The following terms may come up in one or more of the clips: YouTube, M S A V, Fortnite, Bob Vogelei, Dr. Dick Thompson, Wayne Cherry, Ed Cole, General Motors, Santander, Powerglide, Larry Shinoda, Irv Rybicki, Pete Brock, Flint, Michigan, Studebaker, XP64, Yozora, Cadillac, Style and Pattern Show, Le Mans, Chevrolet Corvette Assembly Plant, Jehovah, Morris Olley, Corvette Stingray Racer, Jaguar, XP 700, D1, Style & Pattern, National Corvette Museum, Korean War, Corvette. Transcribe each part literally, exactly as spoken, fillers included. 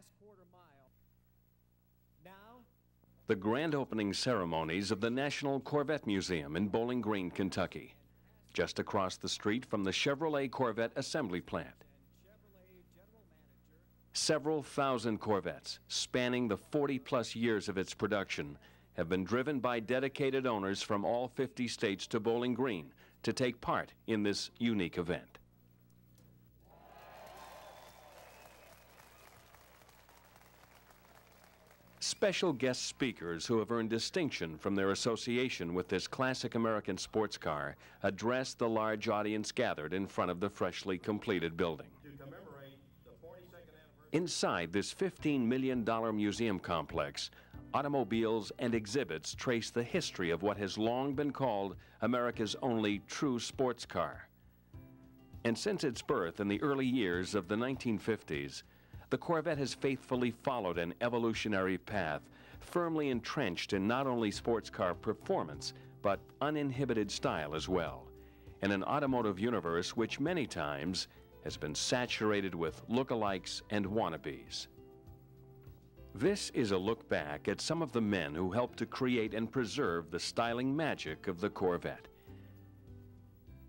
last quarter mile. Now, the grand opening ceremonies of the National Corvette Museum in Bowling Green, Kentucky, just across the street from the Chevrolet Corvette Assembly Plant. Several thousand Corvettes, spanning the forty plus years of its production, have been driven by dedicated owners from all fifty states to Bowling Green to take part in this unique event. Special guest speakers who have earned distinction from their association with this classic American sports car addressed the large audience gathered in front of the freshly completed building. Inside this fifteen million dollar museum complex, automobiles and exhibits trace the history of what has long been called America's only true sports car. And since its birth in the early years of the nineteen fifties, the Corvette has faithfully followed an evolutionary path, firmly entrenched in not only sports car performance, but uninhibited style as well, in an automotive universe which many times has been saturated with lookalikes and wannabes. This is a look back at some of the men who helped to create and preserve the styling magic of the Corvette,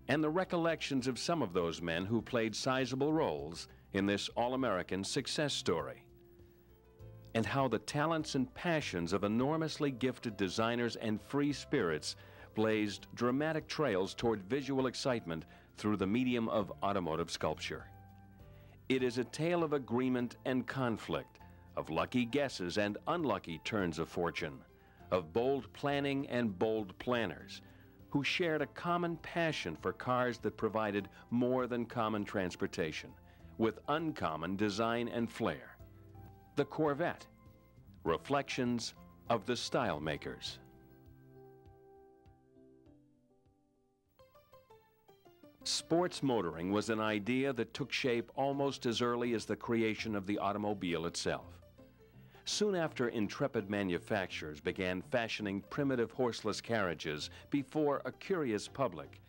and the recollections of some of those men who played sizable roles in this all-American success story, and how the talents and passions of enormously gifted designers and free spirits blazed dramatic trails toward visual excitement through the medium of automotive sculpture. It is a tale of agreement and conflict, of lucky guesses and unlucky turns of fortune, of bold planning and bold planners, who shared a common passion for cars that provided more than common transportation, with uncommon design and flair. The Corvette, reflections of the style makers. Sports motoring was an idea that took shape almost as early as the creation of the automobile itself. Soon after, intrepid manufacturers began fashioning primitive horseless carriages before a curious public,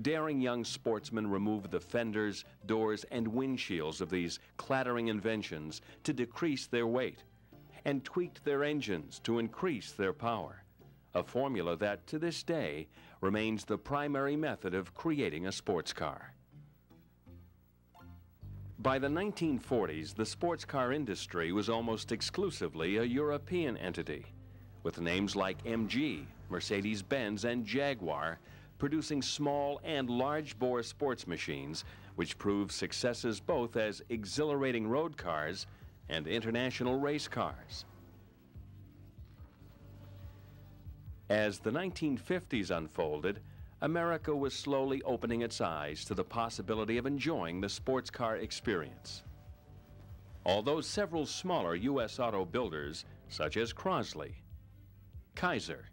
daring young sportsmen removed the fenders, doors, and windshields of these clattering inventions to decrease their weight, and tweaked their engines to increase their power. A formula that, to this day, remains the primary method of creating a sports car. By the nineteen forties, the sports car industry was almost exclusively a European entity, with names like M G, Mercedes-Benz, and Jaguar producing small and large-bore sports machines, which proved successes both as exhilarating road cars and international race cars. As the nineteen fifties unfolded, America was slowly opening its eyes to the possibility of enjoying the sports car experience. Although several smaller U S auto builders, such as Crosley, Kaiser,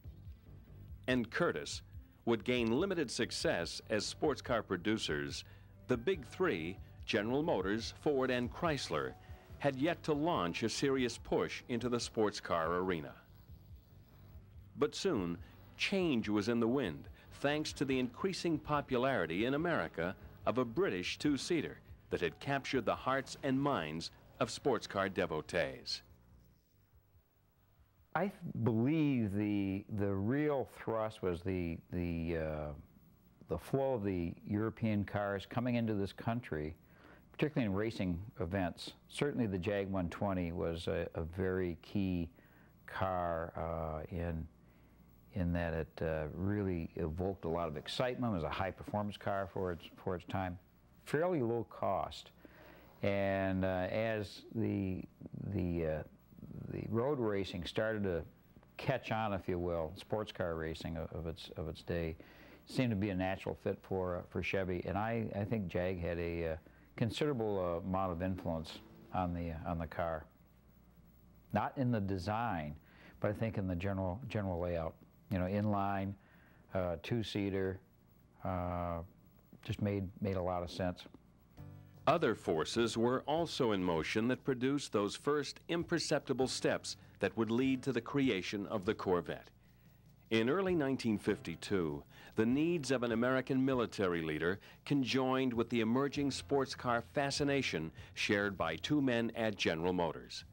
and Curtis, would gain limited success as sports car producers, the big three, General Motors, Ford, and Chrysler, had yet to launch a serious push into the sports car arena. But soon, change was in the wind, thanks to the increasing popularity in America of a British two-seater that had captured the hearts and minds of sports car devotees. I believe the, the real thrust was the, the, uh, the flow of the European cars coming into this country, particularly in racing events. Certainly the Jag one twenty was a, a very key car uh, in in that it uh, really evoked a lot of excitement. It was a high-performance car for its, for its time, fairly low cost. And uh, as the, the, uh, the road racing started to catch on, if you will, sports car racing of, of, its, of its day seemed to be a natural fit for, uh, for Chevy. And I, I think Jag had a uh, considerable uh, amount of influence on the, on the car. Not in the design, but I think in the general, general layout. You know, inline, uh, two-seater, uh, just made, made a lot of sense. Other forces were also in motion that produced those first imperceptible steps that would lead to the creation of the Corvette. In early nineteen fifty-two, the needs of an American military leader conjoined with the emerging sports car fascination shared by two men at General Motors,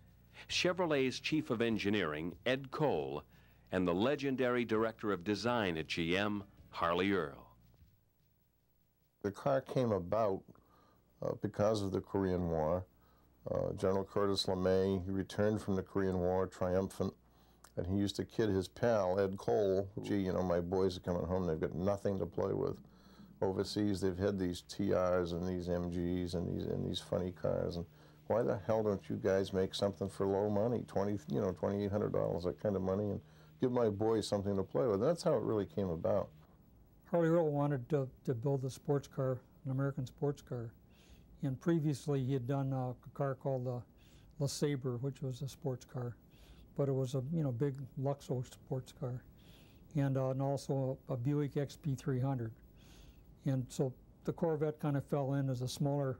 Chevrolet's chief of engineering, Ed Cole, and the legendary director of design at G M, Harley Earl. The car came about uh, because of the Korean War. Uh, General Curtis, he returned from the Korean War triumphant, and he used to kid his pal, Ed Cole, gee, you know, my boys are coming home, they've got nothing to play with. Overseas, they've had these T Rs and these M Gs and these and these funny cars, and why the hell don't you guys make something for low money, twenty, you know, twenty-eight hundred dollars, that kind of money, and give my boys something to play with. That's how it really came about. Harley Earl wanted to, to build a sports car, an American sports car, and previously he had done a car called the Le Sabre, which was a sports car. But it was a you know big Luxo sports car, and, uh, and also a, a Buick X P three hundred, and so the Corvette kind of fell in as a smaller,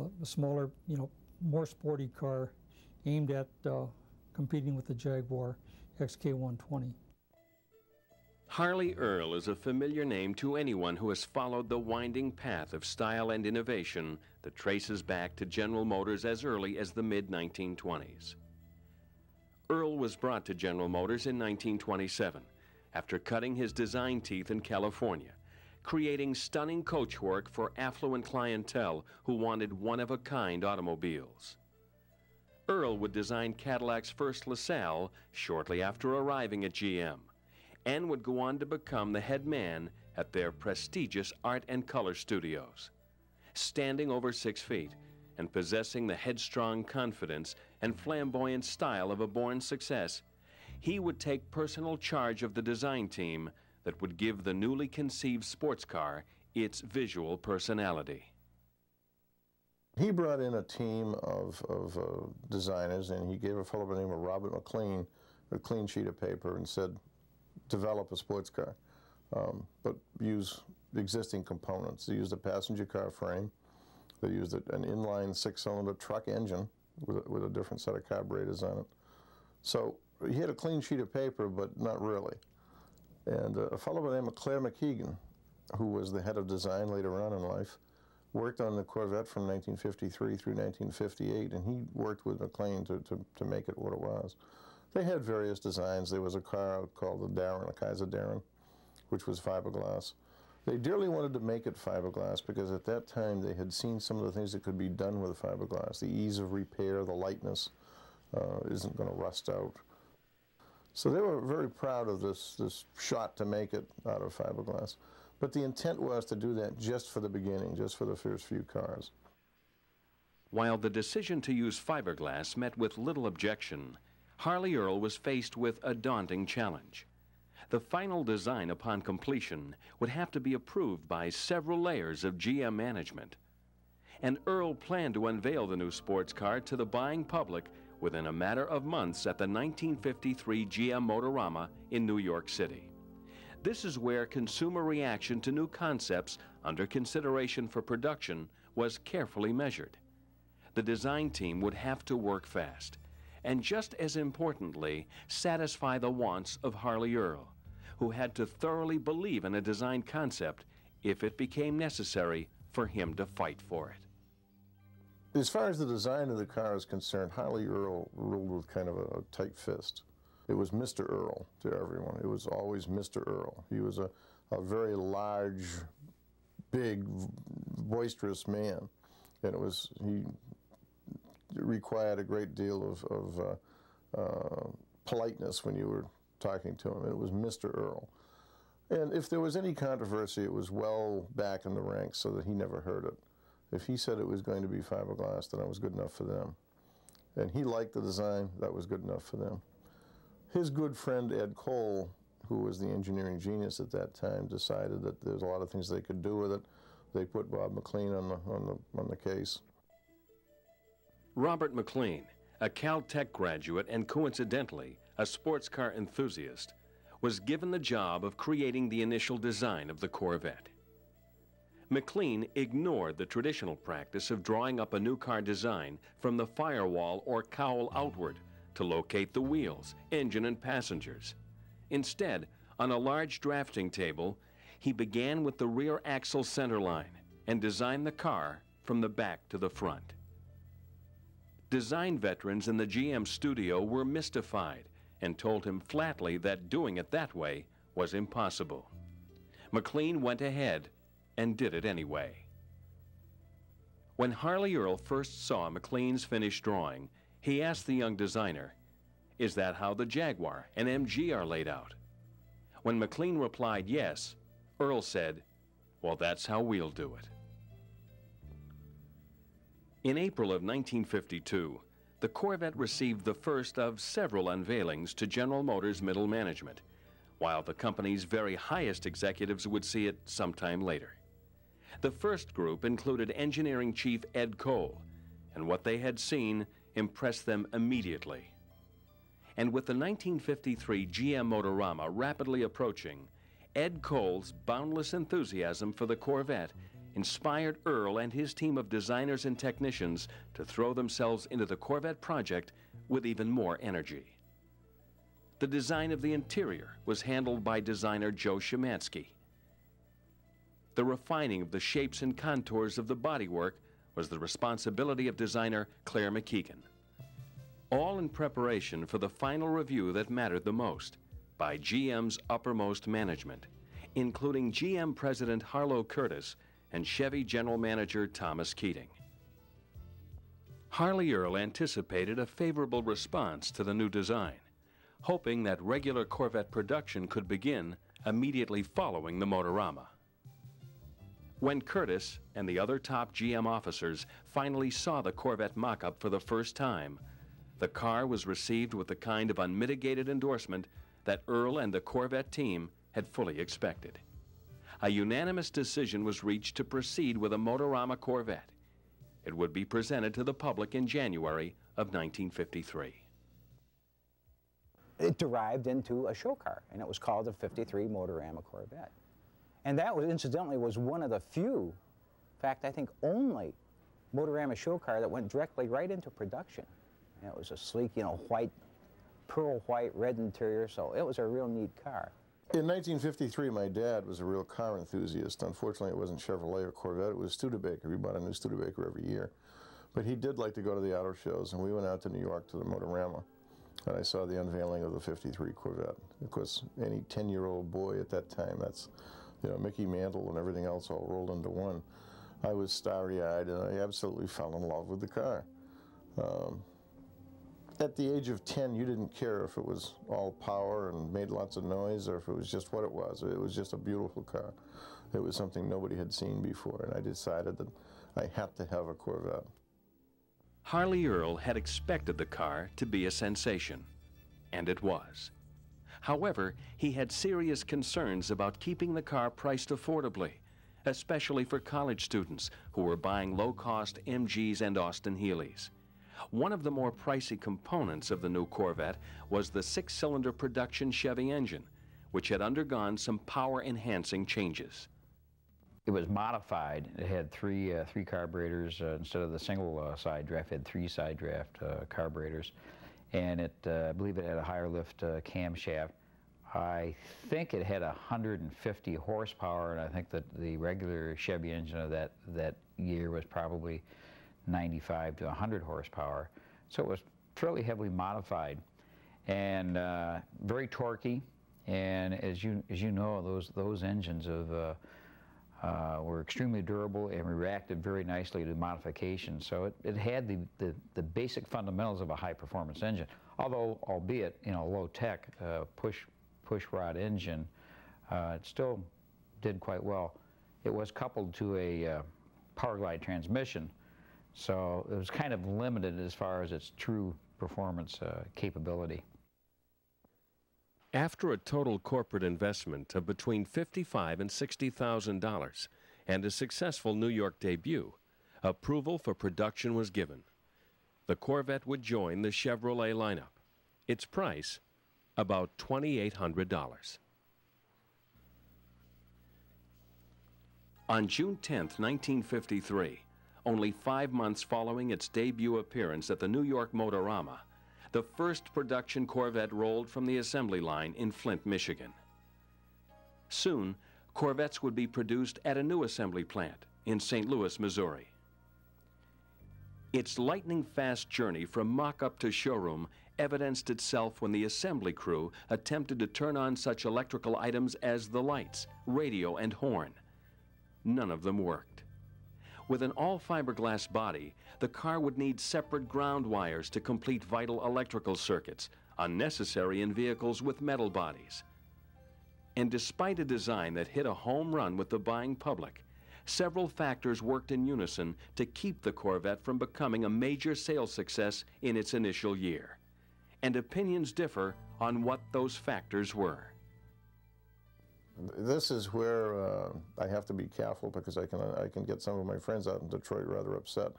uh, a smaller you know more sporty car, aimed at uh, competing with the Jaguar X K one twenty. Harley Earl is a familiar name to anyone who has followed the winding path of style and innovation that traces back to General Motors as early as the mid nineteen twenties. Earl was brought to General Motors in nineteen twenty-seven after cutting his design teeth in California, creating stunning coachwork for affluent clientele who wanted one-of-a-kind automobiles. Earl would design Cadillac's first LaSalle shortly after arriving at G M and would go on to become the head man at their prestigious art and color studios. Standing over six feet, and possessing the headstrong confidence and flamboyant style of a born success, he would take personal charge of the design team that would give the newly conceived sports car its visual personality. He brought in a team of, of uh, designers, and he gave a fellow by the name of Robert McLean a clean sheet of paper and said, develop a sports car, um, but use existing components. He used a passenger car frame. They used an inline six-cylinder truck engine with a, with a different set of carburetors on it. So he had a clean sheet of paper, but not really. And a fellow by the name of Claire McKeegan, who was the head of design later on in life, worked on the Corvette from nineteen fifty-three through nineteen fifty-eight, and he worked with McLean to, to, to make it what it was. They had various designs. There was a car called the Darin, a Kaiser Darin, which was fiberglass. They dearly wanted to make it fiberglass because at that time they had seen some of the things that could be done with fiberglass. The ease of repair, the lightness, uh, isn't going to rust out. So they were very proud of this, this shot to make it out of fiberglass. But the intent was to do that just for the beginning, just for the first few cars. While the decision to use fiberglass met with little objection, Harley Earl was faced with a daunting challenge. The final design upon completion would have to be approved by several layers of G M management. And Earl planned to unveil the new sports car to the buying public within a matter of months at the nineteen fifty-three G M Motorama in New York City. This is where consumer reaction to new concepts under consideration for production was carefully measured. The design team would have to work fast, and just as importantly, satisfy the wants of Harley Earl, who had to thoroughly believe in a design concept if it became necessary for him to fight for it. As far as the design of the car is concerned, Harley Earl ruled with kind of a tight fist. It was Mister Earl to everyone. It was always Mister Earl. He was a, a very large, big, boisterous man, and it was, he, It required a great deal of, of uh, uh, politeness when you were talking to him. It was Mister Earl. And if there was any controversy, it was well back in the ranks so that he never heard it. If he said it was going to be fiberglass, then it was good enough for them. And he liked the design, that was good enough for them. His good friend Ed Cole, who was the engineering genius at that time, decided that there's a lot of things they could do with it. They put Bob McLean on the, on the, on the case. Robert McLean, a Caltech graduate and coincidentally a sports car enthusiast, was given the job of creating the initial design of the Corvette. McLean ignored the traditional practice of drawing up a new car design from the firewall or cowl outward to locate the wheels, engine, and passengers. Instead, On a large drafting table, he began with the rear axle centerline and designed the car from the back to the front. Design veterans in the G M studio were mystified and told him flatly that doing it that way was impossible. McLean went ahead and did it anyway. When Harley Earl first saw McLean's finished drawing, he asked the young designer, "Is that how the Jaguar and M G are laid out?" When McLean replied yes, Earl said, "Well, that's how we'll do it." In April of nineteen fifty-two, the Corvette received the first of several unveilings to General Motors middle management, while the company's very highest executives would see it sometime later. The first group included Engineering Chief Ed Cole, and what they had seen impressed them immediately. And with the nineteen fifty-three G M Motorama rapidly approaching, Ed Cole's boundless enthusiasm for the Corvette inspired Earl and his team of designers and technicians to throw themselves into the Corvette project with even more energy. The design of the interior was handled by designer Joe Szymanski. The refining of the shapes and contours of the bodywork was the responsibility of designer Claire McKeegan. All in preparation for the final review that mattered the most by G M's uppermost management, including G M President Harlow Curtis and Chevy General Manager Thomas Keating. Harley Earl anticipated a favorable response to the new design, hoping that regular Corvette production could begin immediately following the Motorama. When Curtis and the other top G M officers finally saw the Corvette mock-up for the first time, the car was received with the kind of unmitigated endorsement that Earl and the Corvette team had fully expected. A unanimous decision was reached to proceed with a Motorama Corvette. It would be presented to the public in January of nineteen fifty-three. It derived into a show car, and it was called the fifty-three Motorama Corvette. And that, was, incidentally, was one of the few, in fact, I think only, Motorama show car that went directly right into production. And it was a sleek, you know, white, pearl white, red interior, so it was a real neat car. In nineteen fifty-three, my dad was a real car enthusiast. Unfortunately, it wasn't Chevrolet or Corvette, it was Studebaker. He bought a new Studebaker every year. But he did like to go to the auto shows, and we went out to New York to the Motorama, and I saw the unveiling of the fifty-three Corvette. Of course, any ten-year-old boy at that time, that's, you know, Mickey Mantle and everything else all rolled into one. I was starry-eyed, and I absolutely fell in love with the car. Um, At the age of ten, you didn't care if it was all power and made lots of noise or if it was just what it was. It was just a beautiful car. It was something nobody had seen before, and I decided that I had to have a Corvette. Harley Earl had expected the car to be a sensation, and it was. However, he had serious concerns about keeping the car priced affordably, especially for college students who were buying low-cost M Gs and Austin Healys. One of the more pricey components of the new Corvette was the six-cylinder production Chevy engine, which had undergone some power-enhancing changes. It was modified. It had three, uh, three carburetors. Uh, instead of the single uh, side draft, it had three side draft uh, carburetors. And it, uh, I believe it had a higher lift uh, camshaft. I think it had one hundred fifty horsepower, and I think that the regular Chevy engine of that, that year was probably ninety-five to one hundred horsepower, so it was fairly heavily modified and uh, very torquey. And as you as you know, those those engines of uh, uh, were extremely durable and reacted very nicely to modifications. So it, it had the, the the basic fundamentals of a high performance engine, although albeit you know low tech uh, push push rod engine, uh, it still did quite well. It was coupled to a uh, Powerglide transmission. So it was kind of limited as far as its true performance uh, capability. After a total corporate investment of between fifty-five thousand dollars and sixty thousand dollars and a successful New York debut, approval for production was given. The Corvette would join the Chevrolet lineup. Its price, about twenty-eight hundred dollars. On June tenth, nineteen fifty-three, only five months following its debut appearance at the New York Motorama, the first production Corvette rolled from the assembly line in Flint, Michigan. Soon, Corvettes would be produced at a new assembly plant in Saint Louis, Missouri. Its lightning-fast journey from mock-up to showroom evidenced itself when the assembly crew attempted to turn on such electrical items as the lights, radio, and horn. None of them worked. With an all-fiberglass body, the car would need separate ground wires to complete vital electrical circuits, unnecessary in vehicles with metal bodies. And despite a design that hit a home run with the buying public, several factors worked in unison to keep the Corvette from becoming a major sales success in its initial year. And opinions differ on what those factors were. This is where uh, I have to be careful, because I can, I can get some of my friends out in Detroit rather upset.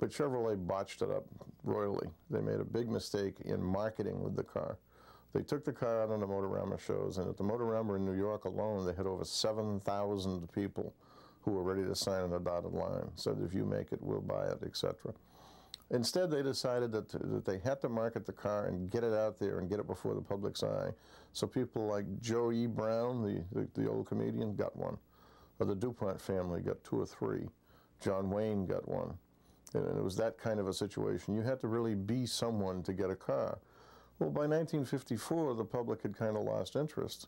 But Chevrolet botched it up royally. They made a big mistake in marketing with the car. They took the car out on the Motorama shows, and at the Motorama in New York alone, they had over seven thousand people who were ready to sign on a dotted line, said, if you make it, we'll buy it, et cetera. Instead, they decided that, that they had to market the car and get it out there and get it before the public's eye. So people like Joe E. Brown, the, the, the old comedian, got one. Or the DuPont family got two or three. John Wayne got one. And, and it was that kind of a situation. You had to really be someone to get a car. Well, by nineteen fifty-four, the public had kind of lost interest.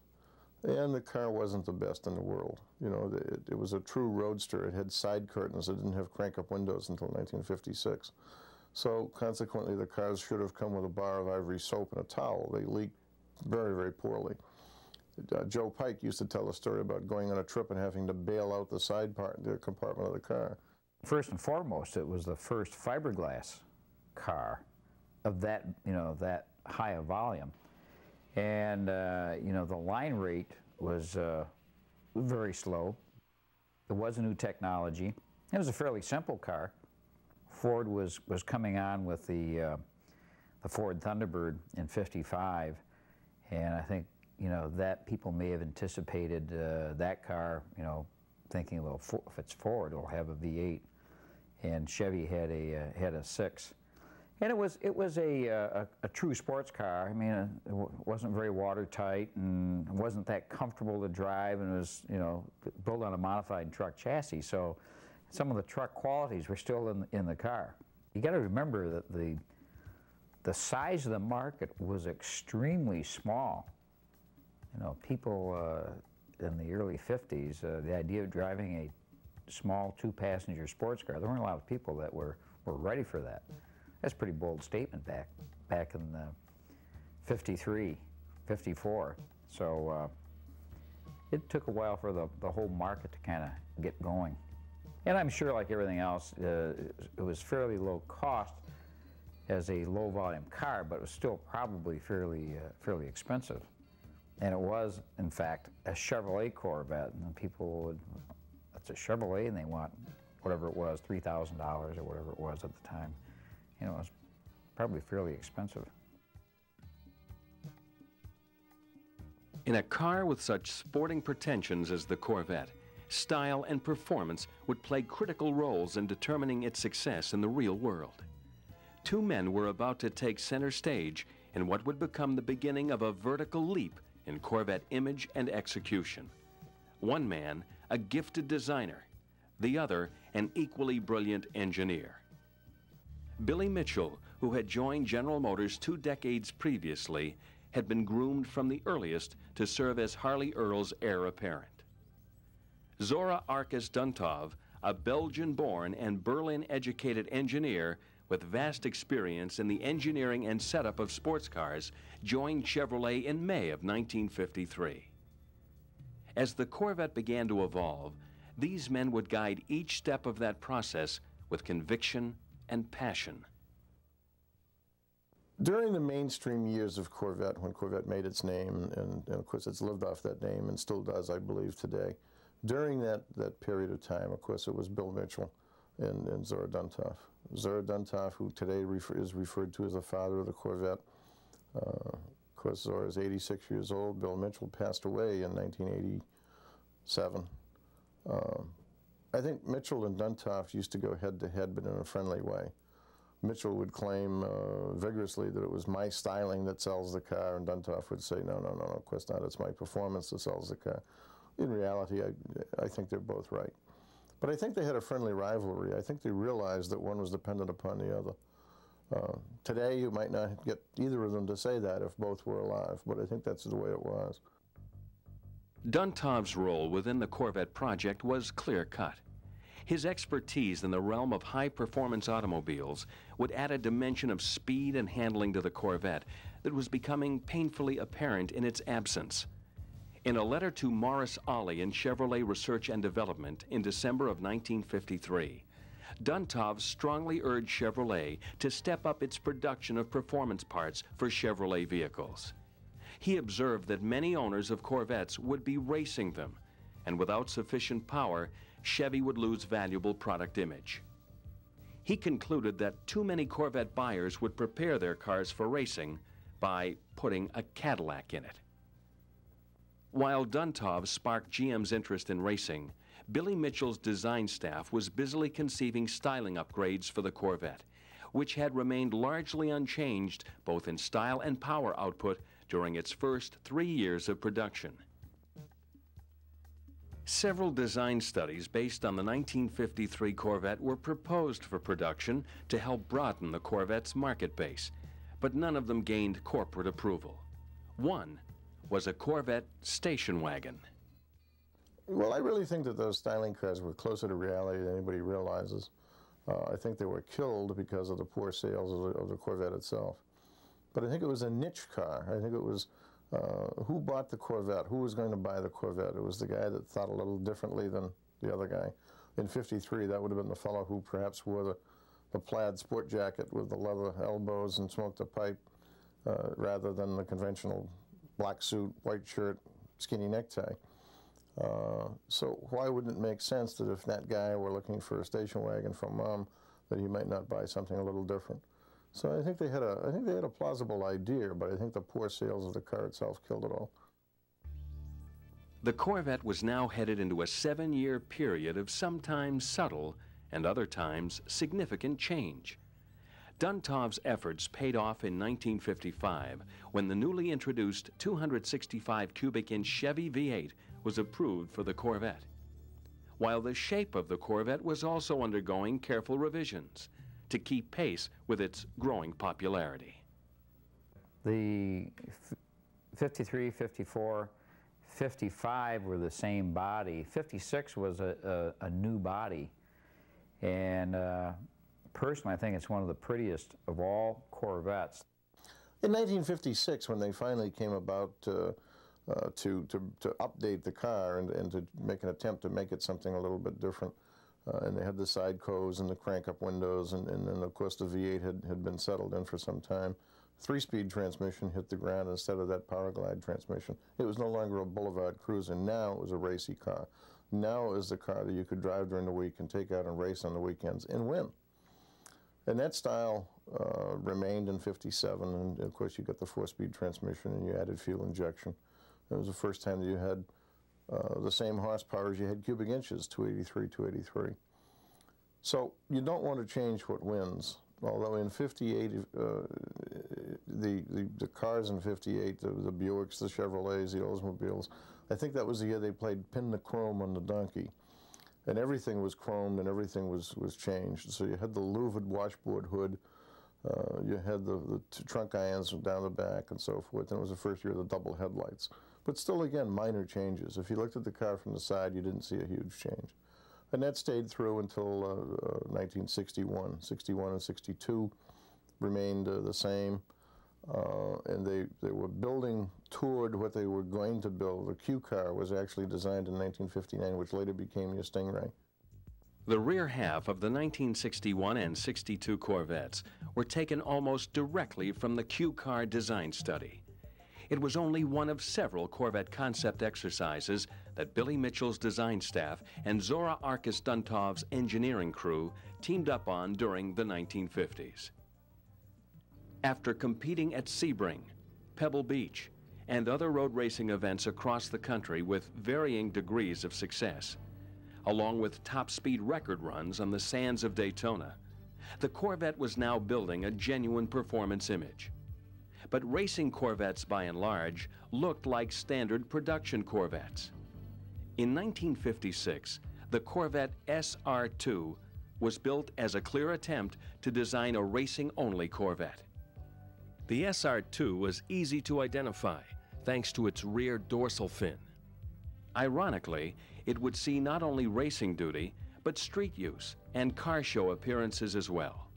And the car wasn't the best in the world. You know, it, it was a true roadster. It had side curtains. It didn't have crank-up windows until nineteen fifty-six. So consequently, the cars should have come with a bar of ivory soap and a towel. They leaked very, very poorly. Uh, Joe Pike used to tell a story about going on a trip and having to bail out the side part, the compartment of the car. First and foremost, it was the first fiberglass car of that, you know, that high a volume. And, uh, you know, the line rate was uh, very slow. It was a new technology. It was a fairly simple car. Ford was, was coming on with the, uh, the Ford Thunderbird in fifty-five, and I think, you know, that people may have anticipated uh, that car, you know, thinking, well, if it's Ford, it'll have a V eight. And Chevy had a, uh, had a six. And it was, it was a, uh, a, a true sports car. I mean, it w wasn't very watertight and wasn't that comfortable to drive, and it was, you know, built on a modified truck chassis. So some of the truck qualities were still in, in the car. You got to remember that the, the size of the market was extremely small. You know, people uh, in the early fifties, uh, the idea of driving a small two-passenger sports car, there weren't a lot of people that were, were ready for that. That's a pretty bold statement back back in the fifty-three, fifty-four. So uh, it took a while for the, the whole market to kind of get going. And I'm sure, like everything else, uh, it was fairly low cost as a low volume car, but it was still probably fairly, uh, fairly expensive. And it was, in fact, a Chevrolet Corvette. And people would, that's a Chevrolet, and they want whatever it was, three thousand dollars or whatever it was at the time. You know, it was probably fairly expensive. In a car with such sporting pretensions as the Corvette, style and performance would play critical roles in determining its success in the real world. Two men were about to take center stage in what would become the beginning of a vertical leap in Corvette image and execution. One man, a gifted designer, the other, an equally brilliant engineer. Billy Mitchell, who had joined General Motors two decades previously, had been groomed from the earliest to serve as Harley Earl's heir apparent. Zora Arkus-Duntov, a Belgian-born and Berlin-educated engineer with vast experience in the engineering and setup of sports cars, joined Chevrolet in May of nineteen fifty-three. As the Corvette began to evolve, these men would guide each step of that process with conviction and passion. During the mainstream years of Corvette, when Corvette made its name, and, and of course it's lived off that name and still does, I believe, today. During that, that period of time, of course, it was Bill Mitchell and, and Zora Arkus-Duntov. Zora Arkus-Duntov, who today refer, is referred to as the father of the Corvette. Uh, of course, Zora is eighty-six years old. Bill Mitchell passed away in nineteen eighty-seven. Um, I think Mitchell and Duntov used to go head-to-head, but in a friendly way. Mitchell would claim uh, vigorously that it was my styling that sells the car, and Duntov would say, no, no, no, no, of course not. It's my performance that sells the car. in reality, I, I think they're both right. But I think they had a friendly rivalry. I think they realized that one was dependent upon the other. Uh, today, you might not get either of them to say that if both were alive, but I think that's the way it was. Duntov's role within the Corvette project was clear-cut. His expertise in the realm of high-performance automobiles would add a dimension of speed and handling to the Corvette that was becoming painfully apparent in its absence. In a letter to Morris Olley in Chevrolet Research and Development in December of nineteen fifty-three, Duntov strongly urged Chevrolet to step up its production of performance parts for Chevrolet vehicles. He observed that many owners of Corvettes would be racing them, and without sufficient power, Chevy would lose valuable product image. He concluded that too many Corvette buyers would prepare their cars for racing by putting a Cadillac in it. While Duntov sparked G M's interest in racing, Billy Mitchell's design staff was busily conceiving styling upgrades for the Corvette, which had remained largely unchanged both in style and power output during its first three years of production. Several design studies based on the nineteen fifty-three Corvette were proposed for production to help broaden the Corvette's market base, but none of them gained corporate approval. One was a Corvette station wagon. Well, I really think that those styling cars were closer to reality than anybody realizes. Uh, I think they were killed because of the poor sales of the, of the Corvette itself. But I think it was a niche car. I think it was Uh, who bought the Corvette? Who was going to buy the Corvette? It was the guy that thought a little differently than the other guy. In fifty-three, that would have been the fellow who perhaps wore the, the plaid sport jacket with the leather elbows and smoked a pipe, uh, rather than the conventional black suit, white shirt, skinny necktie. Uh, so why wouldn't it make sense that if that guy were looking for a station wagon from Mom, that he might not buy something a little different? So I think they had a, I think they had a plausible idea, but I think the poor sales of the car itself killed it all. The Corvette was now headed into a seven-year period of sometimes subtle and other times significant change. Duntov's efforts paid off in nineteen fifty-five when the newly introduced two hundred sixty-five cubic inch Chevy V eight was approved for the Corvette, while the shape of the Corvette was also undergoing careful revisions to keep pace with its growing popularity. The fifty-three, fifty-four, fifty-five were the same body. fifty-six was a, a, a new body. And uh, personally, I think it's one of the prettiest of all Corvettes. In nineteen fifty-six, when they finally came about uh, uh, to, to, to update the car and, and to make an attempt to make it something a little bit different, Uh, and they had the side coves and the crank-up windows, and, and, and of course the V eight had, had been settled in for some time. Three-speed transmission hit the ground instead of that Powerglide transmission. It was no longer a boulevard cruiser. Now it was a racy car. Now it was the car that you could drive during the week and take out and race on the weekends and win. And that style uh, remained in fifty-seven, and of course you got the four-speed transmission and you added fuel injection. It was the first time that you had Uh, the same horsepower as you had cubic inches, two eighty-three, two eighty-three. So you don't want to change what wins, although in fifty-eight, uh, the, the, the cars in fifty-eight, the, the Buicks, the Chevrolets, the Oldsmobiles, I think that was the year they played pin the chrome on the donkey. And everything was chromed and everything was, was changed. So you had the louvered washboard hood, uh, you had the, the t trunk irons down the back and so forth, and it was the first year of the double headlights. But still, again, minor changes. If you looked at the car from the side, you didn't see a huge change. And that stayed through until uh, uh, nineteen sixty-one. sixty-one and sixty-two remained uh, the same. Uh, and they, they were building toward what they were going to build. The Q car was actually designed in nineteen fifty-nine, which later became your Stingray. The rear half of the nineteen sixty-one and sixty-two Corvettes were taken almost directly from the Q car design study. It was only one of several Corvette concept exercises that Billy Mitchell's design staff and Zora Arkus-Duntov's engineering crew teamed up on during the nineteen fifties. After competing at Sebring, Pebble Beach, and other road racing events across the country with varying degrees of success, along with top speed record runs on the sands of Daytona, the Corvette was now building a genuine performance image. But racing Corvettes, by and large, looked like standard production Corvettes. In nineteen fifty-six, the Corvette S R two was built as a clear attempt to design a racing-only Corvette. The S R two was easy to identify thanks to its rear dorsal fin. Ironically, it would see not only racing duty, but street use and car show appearances as well.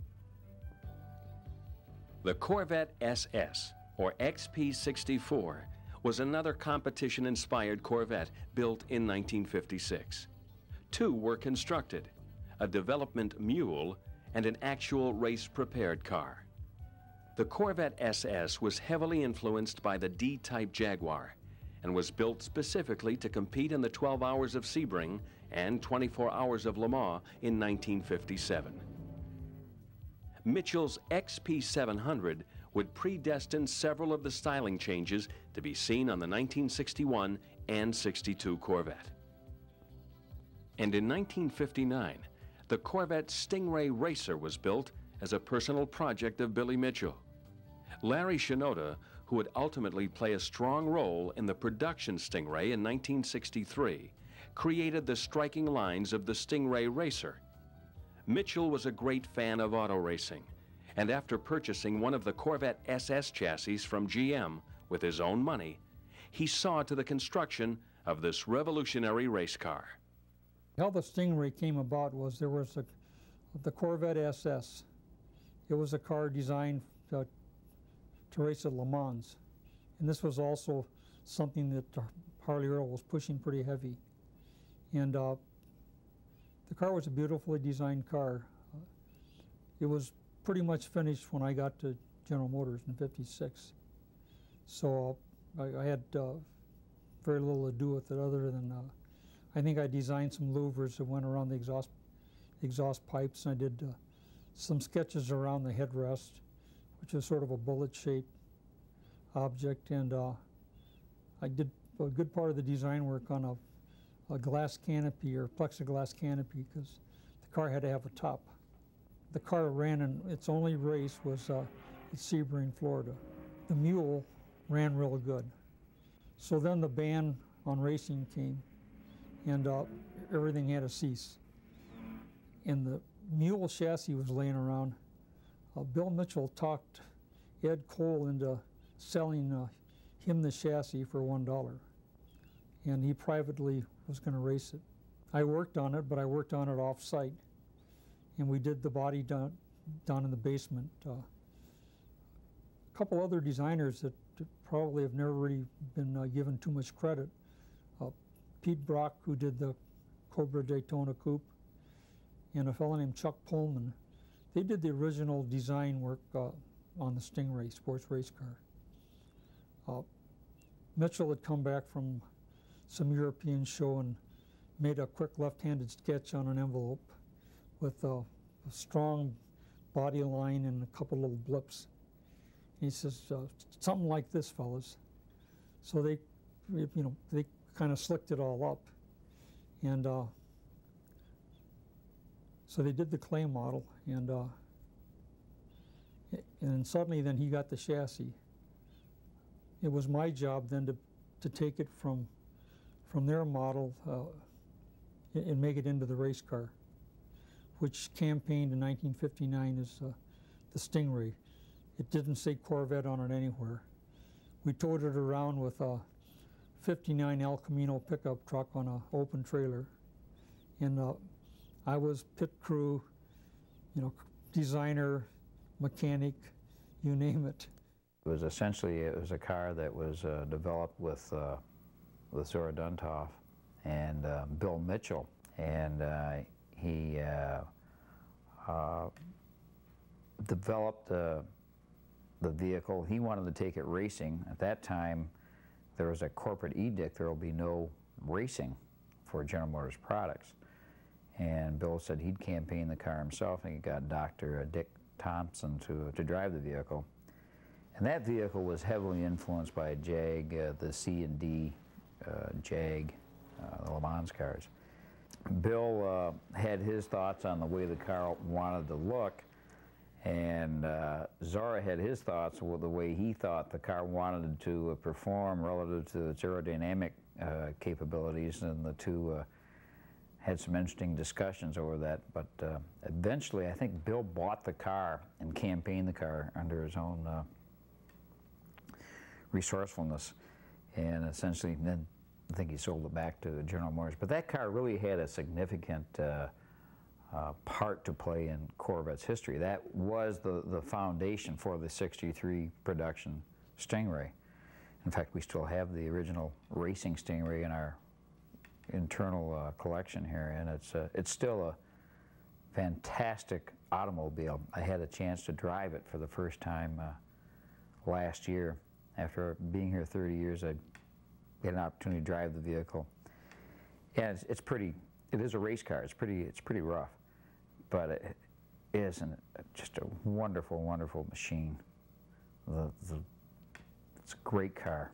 The Corvette S S, or X P sixty-four, was another competition-inspired Corvette built in nineteen fifty-six. Two were constructed, a development mule and an actual race-prepared car. The Corvette S S was heavily influenced by the D-type Jaguar and was built specifically to compete in the twelve hours of Sebring and twenty-four hours of Le Mans in nineteen fifty-seven. Mitchell's X P seven hundred would predestine several of the styling changes to be seen on the nineteen sixty-one and sixty-two Corvette. And in nineteen fifty-nine, the Corvette Stingray Racer was built as a personal project of Billy Mitchell. Larry Shinoda, who would ultimately play a strong role in the production Stingray in nineteen sixty-three, created the striking lines of the Stingray Racer. Mitchell was a great fan of auto racing, and after purchasing one of the Corvette S S chassis from G M with his own money, he saw to the construction of this revolutionary race car. How the Stingray came about was there was a, the Corvette S S. It was a car designed to, to race at Le Mans, and this was also something that Harley Earl was pushing pretty heavy. And uh, the car was a beautifully designed car. Uh, it was pretty much finished when I got to General Motors in fifty-six. So uh, I, I had uh, very little to do with it other than uh, I think I designed some louvers that went around the exhaust exhaust pipes, and I did uh, some sketches around the headrest, which is sort of a bullet-shaped object, and uh, I did a good part of the design work on a, a glass canopy or plexiglass canopy because the car had to have a top. The car ran, and its only race was uh, at Sebring, Florida. The mule ran real good. So then the ban on racing came, and uh, everything had to cease. And the mule chassis was laying around. Uh, Bill Mitchell talked Ed Cole into selling uh, him the chassis for one dollar, and he privately was going to race it. I worked on it, but I worked on it off-site, and we did the body down, down in the basement. Uh, a couple other designers that probably have never really been uh, given too much credit. Pete Brock, who did the Cobra Daytona Coupe, and a fellow named Chuck Pullman. They did the original design work uh, on the Stingray sports race car. Uh, Mitchell had come back from some European show and made a quick left-handed sketch on an envelope with uh, a strong body line and a couple little blips. And he says, uh, something like this, fellas. So they, you know, they kind of slicked it all up. And uh, so they did the clay model, and uh, and suddenly then he got the chassis. It was my job then to, to take it from, from their model uh, and make it into the race car, which campaigned in nineteen fifty-nine as uh, the Stingray. It didn't say Corvette on it anywhere. We towed it around with a uh, fifty-nine El Camino pickup truck on an open trailer, and uh, I was pit crew, you know, designer, mechanic, you name it. It was essentially it was a car that was uh, developed with uh, with Zora Arkus-Duntov and uh, Bill Mitchell, and uh, he uh, uh, developed uh, the vehicle. He wanted to take it racing at that time. There was a corporate edict, there will be no racing for General Motors products. And Bill said he'd campaign the car himself, and he got Doctor Dick Thompson to, to drive the vehicle. And that vehicle was heavily influenced by Jag, uh, the C and D uh, Jag, uh, the Le Mans cars. Bill uh, had his thoughts on the way the car wanted to look, and uh, Zora had his thoughts with the way he thought the car wanted to uh, perform relative to its aerodynamic uh, capabilities, and the two uh, had some interesting discussions over that. But uh, eventually, I think Bill bought the car and campaigned the car under his own uh, resourcefulness, and essentially then I think he sold it back to General Motors. But that car really had a significant uh, uh, part to play in Corvette's history. That was the, the foundation for the sixty-three production Stingray. In fact, we still have the original racing Stingray in our internal uh, collection here, and it's, uh, it's still a fantastic automobile. I had a chance to drive it for the first time uh, last year. After being here thirty years, I had an opportunity to drive the vehicle. Yeah, it's, it's pretty, it is a race car. It's pretty, it's pretty rough, but it is an, just a wonderful, wonderful machine. The, the, it's a great car.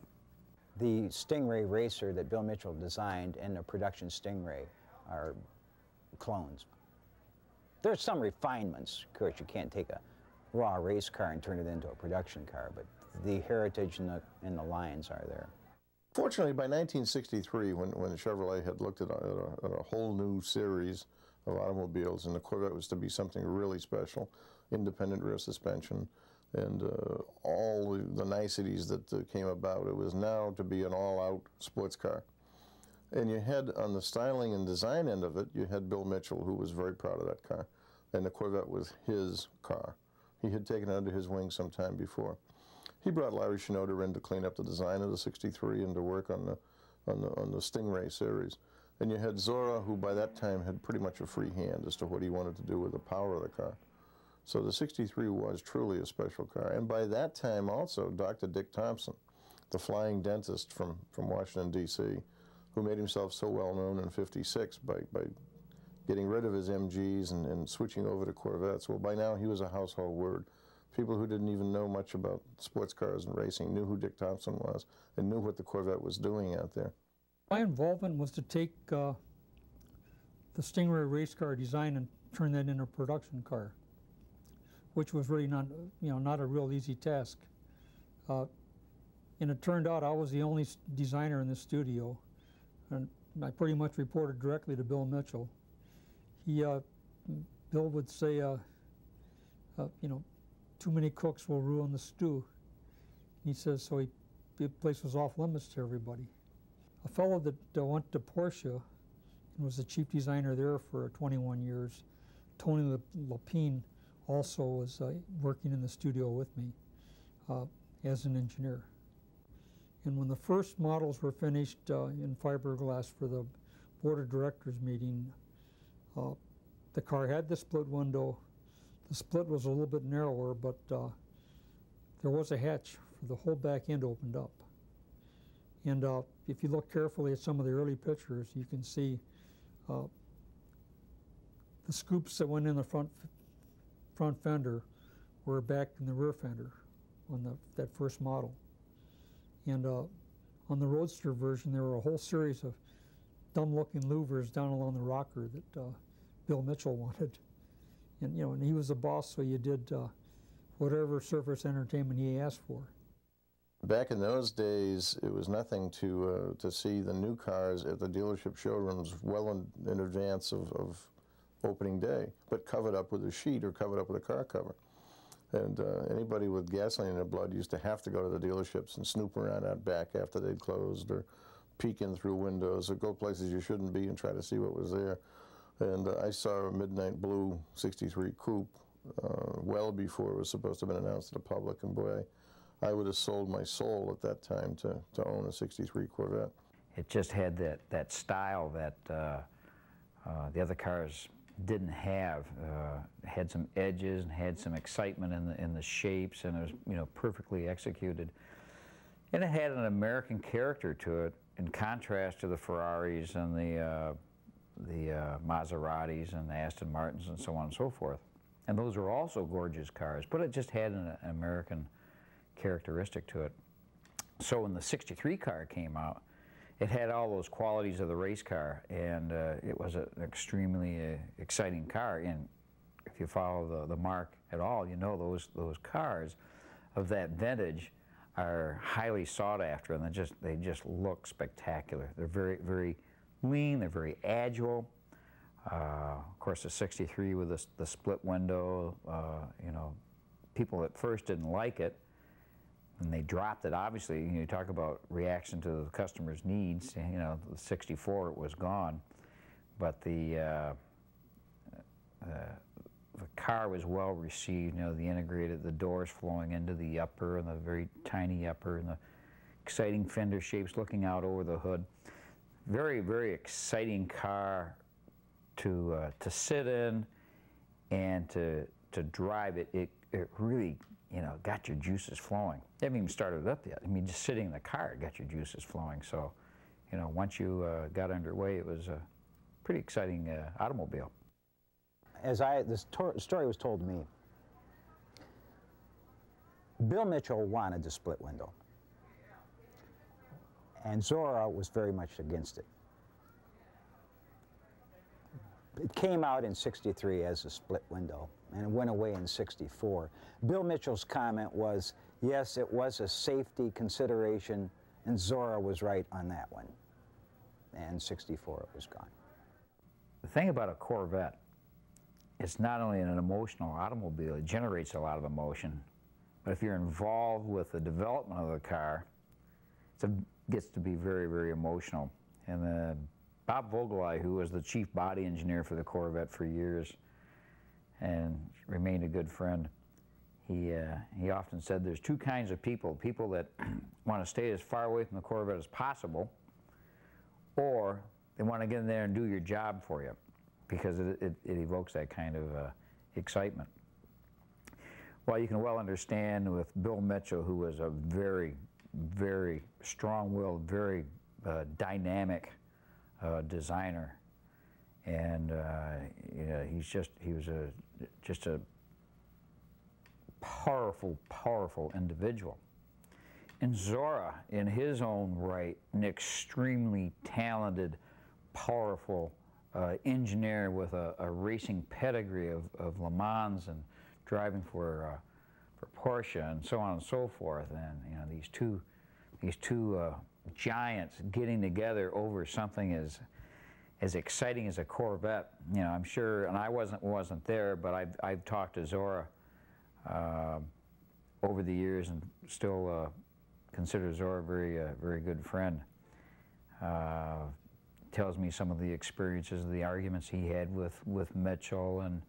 The Stingray Racer that Bill Mitchell designed and the production Stingray are clones. There's some refinements. Of course, you can't take a raw race car and turn it into a production car, but the heritage and the, and the lines are there. Fortunately, by nineteen sixty-three, when, when Chevrolet had looked at a, at a whole new series of automobiles, and the Corvette was to be something really special, independent rear suspension, and uh, all the niceties that uh, came about, it was now to be an all-out sports car. And you had, on the styling and design end of it, you had Bill Mitchell, who was very proud of that car, and the Corvette was his car. He had taken it under his wing some time before. He brought Larry Shinoda in to clean up the design of the sixty-three and to work on the, on the, on the Stingray series. And you had Zora, who by that time had pretty much a free hand as to what he wanted to do with the power of the car. So the sixty-three was truly a special car. And by that time also, Doctor Dick Thompson, the flying dentist from, from Washington, D C, who made himself so well known in fifty-six by, by getting rid of his M Gs and, and switching over to Corvettes. Well, by now he was a household word. People who didn't even know much about sports cars and racing knew who Dick Thompson was and knew what the Corvette was doing out there. My involvement was to take uh, the Stingray race car design and turn that into a production car, which was really not, you know, not a real easy task. Uh, and it turned out I was the only designer in the studio, and I pretty much reported directly to Bill Mitchell. He, uh, Bill would say, uh, uh, you know, too many cooks will ruin the stew. He says, so he, the place was off limits to everybody. A fellow that uh, went to Porsche and was the chief designer there for twenty-one years, Tony Lapine, also was uh, working in the studio with me uh, as an engineer. And when the first models were finished uh, in fiberglass for the board of directors meeting, uh, the car had the split window. The split was a little bit narrower, but uh, there was a hatch for the whole back end opened up. And uh, if you look carefully at some of the early pictures, you can see uh, the scoops that went in the front front fender were back in the rear fender on the, that first model. And uh, on the Roadster version, there were a whole series of dumb-looking louvers down along the rocker that uh, Bill Mitchell wanted. And, you know, and he was the boss, so you did uh, whatever surface entertainment he asked for. Back in those days, it was nothing to uh, to see the new cars at the dealership showrooms well in, in advance of, of opening day, but covered up with a sheet or covered up with a car cover. And uh, anybody with gasoline in their blood used to have to go to the dealerships and snoop around out back after they'd closed, or peek in through windows, or go places you shouldn't be and try to see what was there. And uh, I saw a midnight blue sixty-three coupe uh, well before it was supposed to have been announced to the public, and boy, I would have sold my soul at that time to, to own a sixty-three Corvette. It just had that, that style that uh, uh, the other cars didn't have. Uh, had some edges and had some excitement in the, in the shapes, and it was, you know, perfectly executed. And it had an American character to it, in contrast to the Ferraris and the uh, the uh, Maseratis and the Aston Martins and so on and so forth. And those were also gorgeous cars, but it just had an American characteristic to it. So when the sixty-three car came out, it had all those qualities of the race car, and uh, it was an extremely uh, exciting car. And if you follow the, the mark at all, you know those, those cars of that vintage are highly sought after, and they just they just look spectacular. They're very very lean. They're very agile. Uh, of course, the sixty-three with the, the split window. Uh, you know, people at first didn't like it, and they dropped it. Obviously, you know, you talk about reaction to the customer's needs. You know, the sixty-four it was gone, but the uh, uh, the car was well received. You know, the integrated, the doors flowing into the upper and the very tiny upper and the exciting fender shapes looking out over the hood. Very, very exciting car to uh, to sit in and to to drive it. It it really, you know, got your juices flowing. They haven't even started it up yet. I mean, just sitting in the car, it got your juices flowing. So, you know, once you uh, got underway, it was a pretty exciting uh, automobile. As I, this story was told to me, Bill Mitchell wanted the split window, and Zora was very much against it. It came out in sixty-three as a split window, and it went away in sixty-four. Bill Mitchell's comment was, yes, it was a safety consideration, and Zora was right on that one. And sixty-four, it was gone. The thing about a Corvette, it's not only an emotional automobile, it generates a lot of emotion, but if you're involved with the development of the car, it's a, gets to be very, very emotional. And uh, Bob Vogelei, who was the chief body engineer for the Corvette for years and remained a good friend, he, uh, he often said there's two kinds of people, people that want to stay as far away from the Corvette as possible, or they want to get in there and do your job for you, because it, it, it evokes that kind of uh, excitement. Well, you can well understand with Bill Mitchell, who was a very, very strong-willed, very uh, dynamic uh, designer, and uh, you know, he's just—he was a just a powerful, powerful individual. And Zora, in his own right, an extremely talented, powerful Uh, engineer with a, a racing pedigree of, of Le Mans and driving for uh, for Porsche and so on and so forth, and you know these two these two uh, giants getting together over something as as exciting as a Corvette. You know, I'm sure, and I wasn't wasn't there, but I've I've talked to Zora uh, over the years and still uh, consider Zora a very uh, very good friend. Uh, tells me some of the experiences, the arguments he had with, with Mitchell, and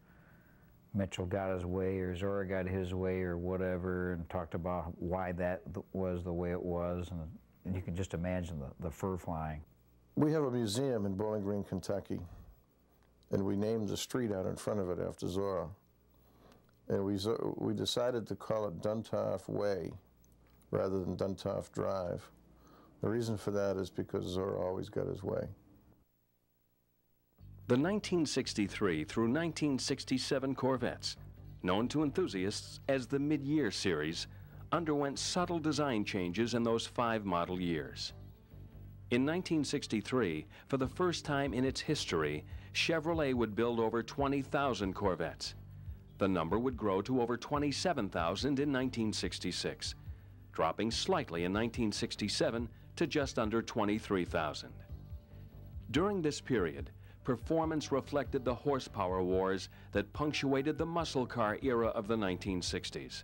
Mitchell got his way or Zora got his way or whatever, and talked about why that was the way it was, and, and you can just imagine the, the fur flying. We have a museum in Bowling Green, Kentucky, and we named the street out in front of it after Zora. And we, we decided to call it Duntov Way rather than Duntov Drive. The reason for that is because Zora always got his way. The nineteen sixty-three through nineteen sixty-seven Corvettes, known to enthusiasts as the mid-year series, underwent subtle design changes in those five model years. In nineteen sixty-three, for the first time in its history, Chevrolet would build over twenty thousand Corvettes. The number would grow to over twenty-seven thousand in nineteen sixty-six, dropping slightly in nineteen sixty-seven to just under twenty-three thousand. During this period, performance reflected the horsepower wars that punctuated the muscle car era of the nineteen sixties.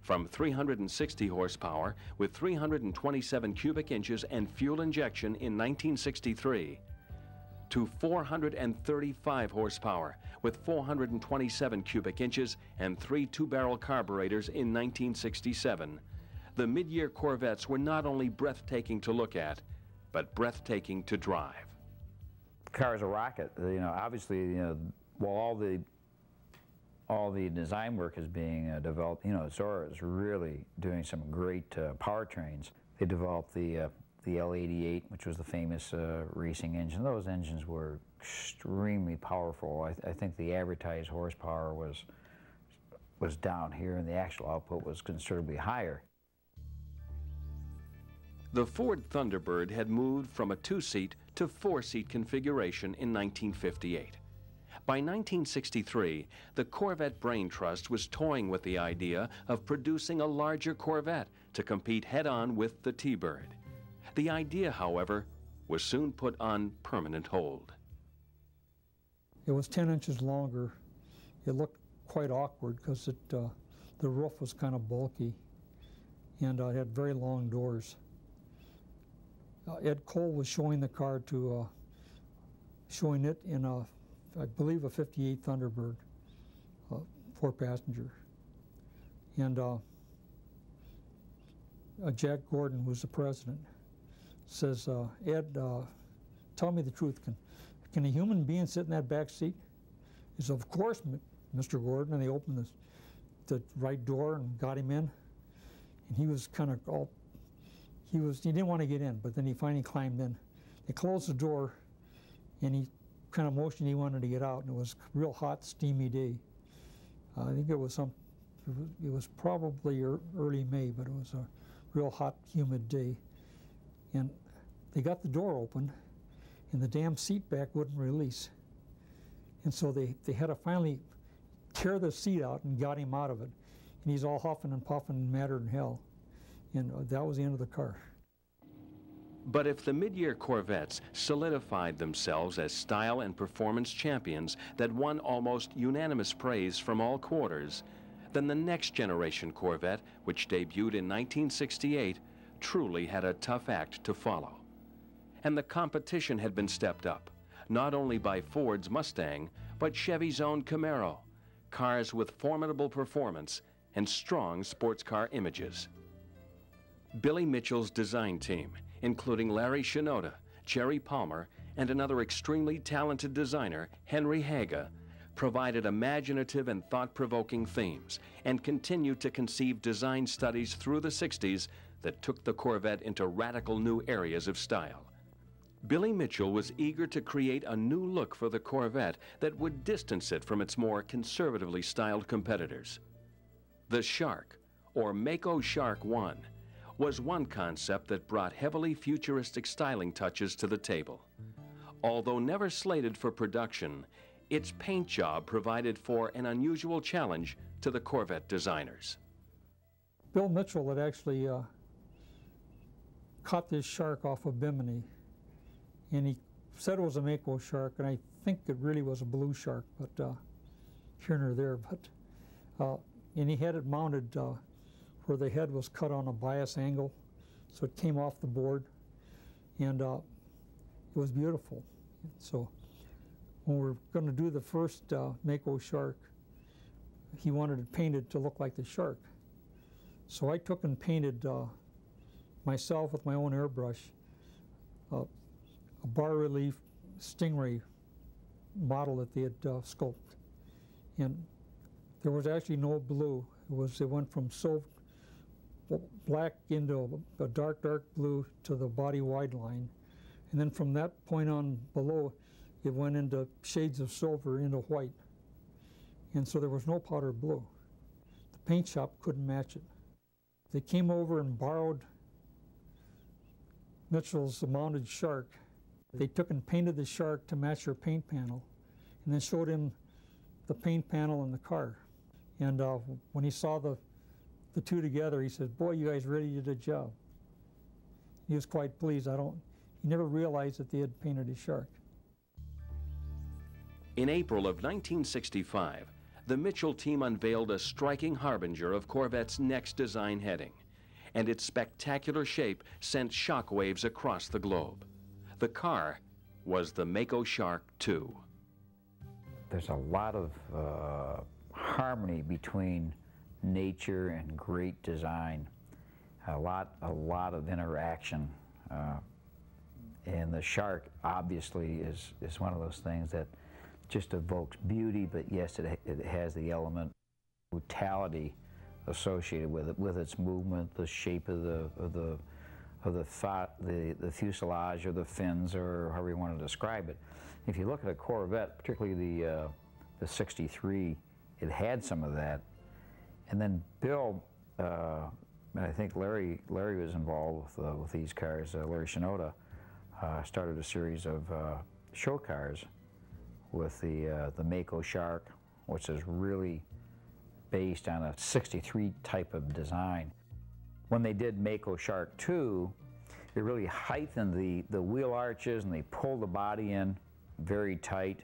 From three hundred sixty horsepower with three hundred twenty-seven cubic inches and fuel injection in nineteen sixty-three to four hundred thirty-five horsepower with four hundred twenty-seven cubic inches and three two-barrel carburetors in nineteen sixty-seven, the mid-year Corvettes were not only breathtaking to look at, but breathtaking to drive. Car is a rocket. You know, obviously, you know, while all the all the design work is being uh, developed, you know, Zora is really doing some great uh, powertrains. They developed the uh, the L eighty-eight, which was the famous uh, racing engine. Those engines were extremely powerful. I, th I think the advertised horsepower was was down here, and the actual output was considerably higher. The Ford Thunderbird had moved from a two-seat to four-seat configuration in nineteen fifty-eight. By nineteen sixty-three, the Corvette Brain Trust was toying with the idea of producing a larger Corvette to compete head-on with the T-Bird. The idea, however, was soon put on permanent hold. It was ten inches longer. It looked quite awkward because it, uh, the roof was kind of bulky, and uh, it had very long doors. Uh, Ed Cole was showing the car to, uh, showing it in a, I believe, a fifty-eight Thunderbird, uh, four passenger. And uh, uh, Jack Gordon, who's the president, says, uh, Ed, uh, tell me the truth. Can, can a human being sit in that back seat? He said, of course, Mister Gordon. And they opened the, the right door and got him in. And he was kind of all, he was, he didn't want to get in, but then he finally climbed in. They closed the door, and he kind of motioned he wanted to get out, and it was a real hot, steamy day. Uh, I think it was some, it was, it was probably early May, but it was a real hot, humid day. And they got the door open, and the damn seat back wouldn't release. And so they, they had to finally tear the seat out and got him out of it. And he's all huffing and puffing and madder than hell. And that was the end of the car. But if the mid-year Corvettes solidified themselves as style and performance champions that won almost unanimous praise from all quarters, then the next generation Corvette, which debuted in nineteen sixty-eight, truly had a tough act to follow. And the competition had been stepped up, not only by Ford's Mustang, but Chevy's own Camaro, cars with formidable performance and strong sports car images. Billy Mitchell's design team, including Larry Shinoda, Jerry Palmer, and another extremely talented designer, Henry Haga, provided imaginative and thought-provoking themes and continued to conceive design studies through the sixties that took the Corvette into radical new areas of style. Billy Mitchell was eager to create a new look for the Corvette that would distance it from its more conservatively styled competitors. The Shark, or Mako Shark one, was one concept that brought heavily futuristic styling touches to the table. Although never slated for production, its paint job provided for an unusual challenge to the Corvette designers. Bill Mitchell had actually uh, caught this shark off of Bimini, and he said it was a Mako shark, and I think it really was a blue shark, but uh, here nor there. But uh, and he had it mounted uh, where the head was cut on a bias angle, so it came off the board, and uh, it was beautiful. So when we were going to do the first uh, Mako shark, he wanted it painted to look like the shark. So I took and painted uh, myself with my own airbrush uh, a bas-relief Stingray model that they had uh, sculpted, and there was actually no blue. It was, it went from silver, black into a, a dark, dark blue to the body wide line. And then from that point on below, it went into shades of silver into white. And so there was no powder blue. The paint shop couldn't match it. They came over and borrowed Mitchell's mounted shark. They took and painted the shark to match their paint panel, and then showed him the paint panel in the car. And uh, when he saw the the two together, he said, boy, you guys really did a job. He was quite pleased. I don't, he never realized that they had painted a shark. In April of nineteen sixty-five, the Mitchell team unveiled a striking harbinger of Corvette's next design heading, and its spectacular shape sent shockwaves across the globe. The car was the Mako Shark two. There's a lot of uh, harmony between nature and great design, a lot, a lot of interaction, uh, and the shark obviously is is one of those things that just evokes beauty, but yes, it, it has the element of brutality associated with it, with its movement, the shape of the of the of the thought, the the fuselage or the fins, or however you want to describe it. If you look at a Corvette, particularly the uh, the sixty-three, it had some of that. And then Bill, uh, and I think Larry, Larry was involved with, uh, with these cars. Uh, Larry Shinoda uh, started a series of uh, show cars with the, uh, the Mako Shark, which is really based on a sixty-three type of design. When they did Mako Shark two, it really heightened the, the wheel arches and they pulled the body in very tight.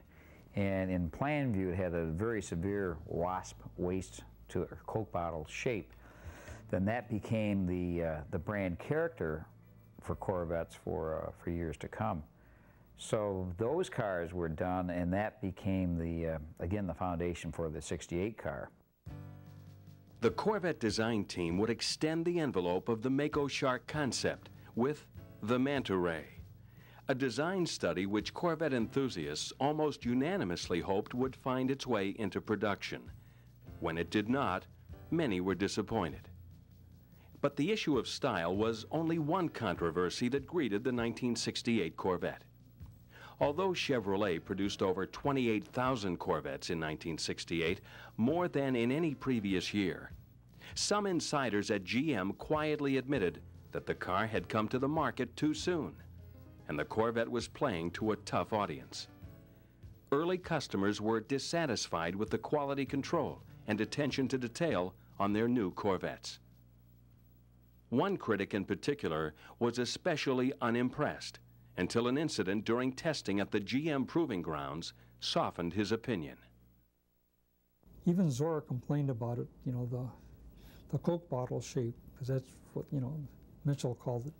And in plan view, it had a very severe wasp waist to a Coke bottle shape. Then that became the, uh, the brand character for Corvettes for, uh, for years to come. So those cars were done, and that became, the, uh, again, the foundation for the sixty-eight car. The Corvette design team would extend the envelope of the Mako Shark concept with the Manta Ray, a design study which Corvette enthusiasts almost unanimously hoped would find its way into production. When it did not, many were disappointed. But the issue of style was only one controversy that greeted the nineteen sixty-eight Corvette. Although Chevrolet produced over twenty-eight thousand Corvettes in nineteen sixty-eight, more than in any previous year, some insiders at G M quietly admitted that the car had come to the market too soon, and the Corvette was playing to a tough audience. Early customers were dissatisfied with the quality control and attention to detail on their new Corvettes. One critic in particular was especially unimpressed, until an incident during testing at the G M Proving Grounds softened his opinion. Even Zora complained about it, you know, the, the Coke bottle shape, because that's what, you know, Mitchell called it,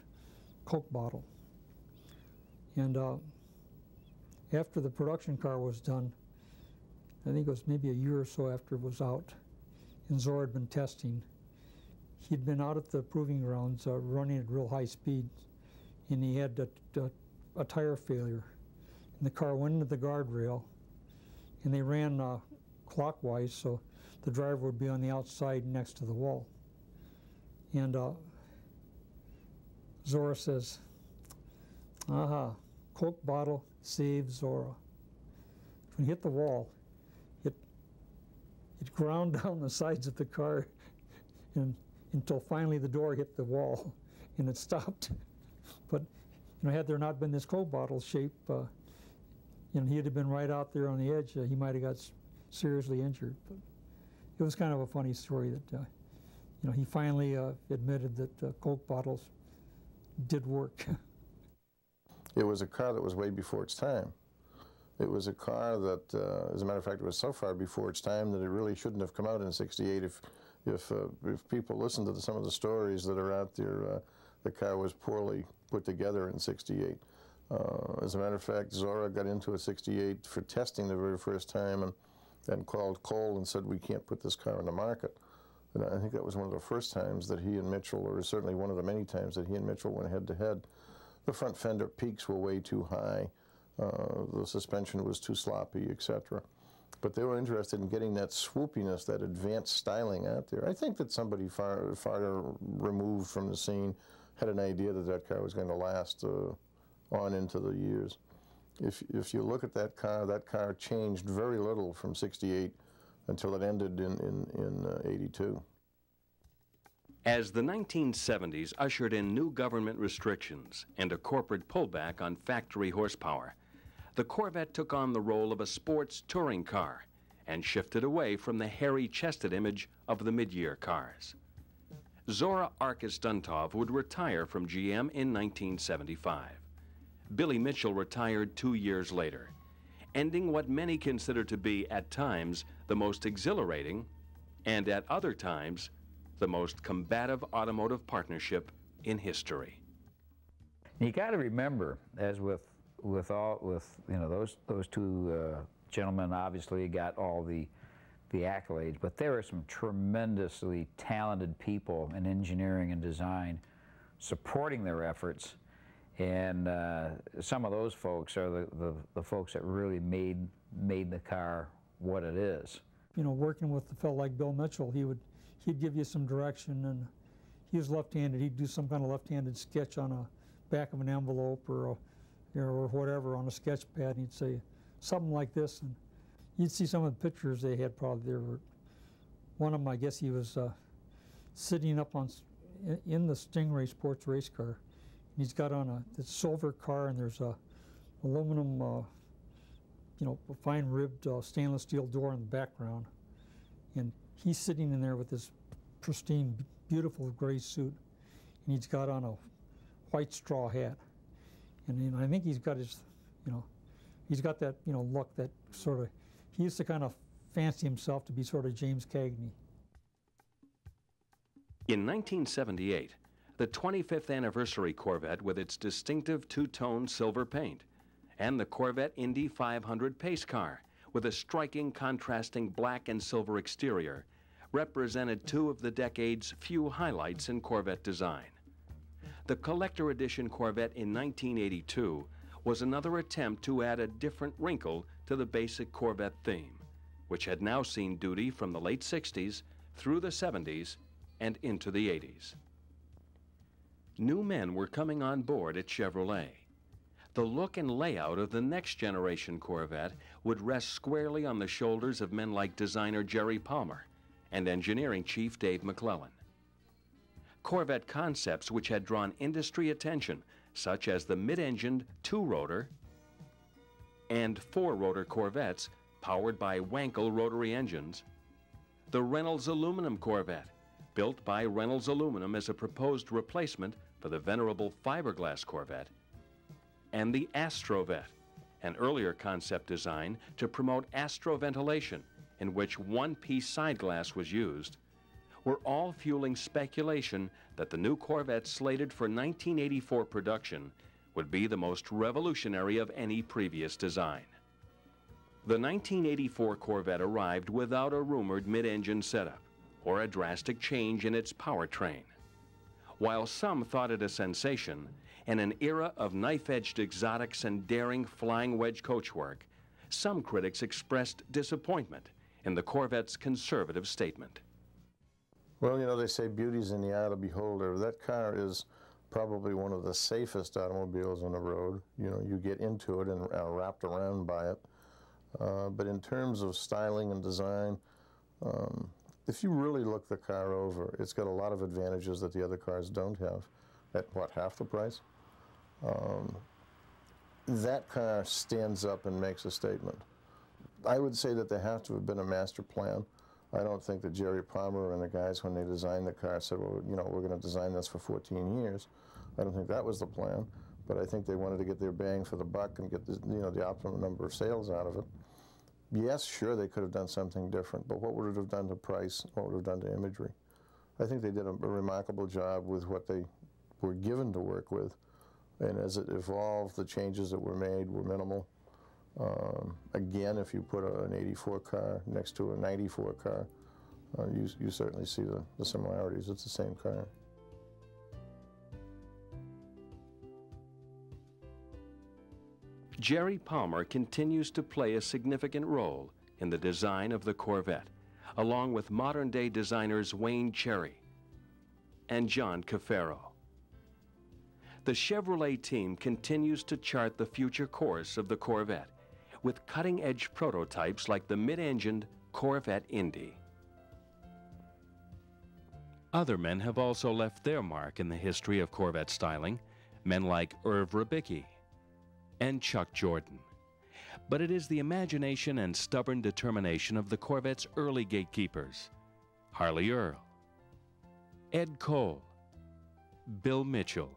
Coke bottle. And uh, after the production car was done, I think it was maybe a year or so after it was out, and Zora had been testing. He'd been out at the Proving Grounds uh, running at real high speed, and he had a, a, a tire failure, and the car went into the guardrail, and they ran uh, clockwise, so the driver would be on the outside next to the wall. And uh, Zora says, "Aha, Coke bottle saves Zora." When it hit the wall, it it ground down the sides of the car, and until finally the door hit the wall, and it stopped. But you know, had there not been this Coke bottle shape, uh, you know, he'd have been right out there on the edge. Uh, he might have got s seriously injured. But it was kind of a funny story that, uh, you know, he finally uh, admitted that uh, Coke bottles did work. It was a car that was way before its time. It was a car that, uh, as a matter of fact, it was so far before its time that it really shouldn't have come out in sixty-eight. If, if, uh, if people listen to the, some of the stories that are out there, uh, the car was poorly put together in sixty-eight. Uh, as a matter of fact, Zora got into a sixty-eight for testing the very first time, and then called Cole and said, "We can't put this car on the market." And I think that was one of the first times that he and Mitchell, or certainly one of the many times that he and Mitchell went head to head. The front fender peaks were way too high, uh, the suspension was too sloppy, et cetera. But they were interested in getting that swoopiness, that advanced styling out there. I think that somebody far, far removed from the scene had an idea that that car was going to last uh, on into the years. If, if you look at that car, that car changed very little from sixty-eight until it ended in, in, in uh, eighty-two. As the nineteen seventies ushered in new government restrictions and a corporate pullback on factory horsepower, the Corvette took on the role of a sports touring car and shifted away from the hairy-chested image of the mid-year cars. Zora Arkus-Duntov would retire from G M in nineteen seventy-five. Billy Mitchell retired two years later, ending what many consider to be, at times, the most exhilarating, and at other times, the most combative automotive partnership in history. You got to remember, as with with all with you know those those two uh, gentlemen, obviously got all the. the accolades, but there are some tremendously talented people in engineering and design supporting their efforts, and uh, some of those folks are the, the, the folks that really made made the car what it is. You know, working with a fellow like Bill Mitchell, he would he'd give you some direction, and he was left-handed. He'd do some kind of left-handed sketch on a back of an envelope or a, you know, or whatever on a sketch pad, and he'd say something like this. And you'd see some of the pictures they had probably there. Were, one of them, I guess he was uh, sitting up on in the Stingray sports race car. And he's got on a this silver car, and there's a aluminum uh, you know, a fine ribbed uh, stainless steel door in the background. And he's sitting in there with his pristine, beautiful gray suit, and he's got on a white straw hat. And, and I think he's got his, you know, he's got that, you know, look that sort of, he used to kind of fancy himself to be sort of James Cagney. In nineteen seventy-eight, the twenty-fifth anniversary Corvette with its distinctive two-tone silver paint, and the Corvette Indy five hundred pace car with a striking contrasting black and silver exterior represented two of the decade's few highlights in Corvette design. The collector edition Corvette in nineteen eighty-two was another attempt to add a different wrinkle to the basic Corvette theme, which had now seen duty from the late sixties through the seventies and into the eighties. New men were coming on board at Chevrolet. The look and layout of the next generation Corvette would rest squarely on the shoulders of men like designer Jerry Palmer and engineering chief Dave McClellan. Corvette concepts which had drawn industry attention, such as the mid-engined two-rotor and four-rotor Corvettes powered by Wankel rotary engines, the Reynolds aluminum Corvette, built by Reynolds Aluminum as a proposed replacement for the venerable fiberglass Corvette, and the Astrovette, an earlier concept design to promote astroventilation in which one-piece side glass was used, were all fueling speculation that the new Corvette slated for nineteen eighty-four production would be the most revolutionary of any previous design. The nineteen eighty-four Corvette arrived without a rumored mid-engine setup or a drastic change in its powertrain. While some thought it a sensation and an era of knife-edged exotics and daring flying wedge coachwork, some critics expressed disappointment in the Corvette's conservative statement. Well, you know, they say beauty's in the eye of the beholder. That car is probably one of the safest automobiles on the road. You know, you get into it and are wrapped around by it. Uh, but in terms of styling and design, um, if you really look the car over, it's got a lot of advantages that the other cars don't have. At what, half the price? Um, that car stands up and makes a statement. I would say that there has to have been a master plan. I don't think that Jerry Palmer and the guys, when they designed the car, said, well, you know, we're going to design this for fourteen years. I don't think that was the plan, but I think they wanted to get their bang for the buck and get the, you know, the optimum number of sales out of it. Yes, sure, they could have done something different, but what would it have done to price? What would it have done to imagery? I think they did a, a remarkable job with what they were given to work with, and as it evolved, the changes that were made were minimal. Um, again, if you put a, an eighty-four car next to a ninety-four car, uh, you, you certainly see the, the similarities. It's the same car. Jerry Palmer continues to play a significant role in the design of the Corvette, along with modern-day designers Wayne Cherry and John Caffaro. The Chevrolet team continues to chart the future course of the Corvette with cutting-edge prototypes like the mid-engined Corvette Indy. Other men have also left their mark in the history of Corvette styling, men like Irv Rybicki and Chuck Jordan. But it is the imagination and stubborn determination of the Corvette's early gatekeepers, Harley Earl, Ed Cole, Bill Mitchell,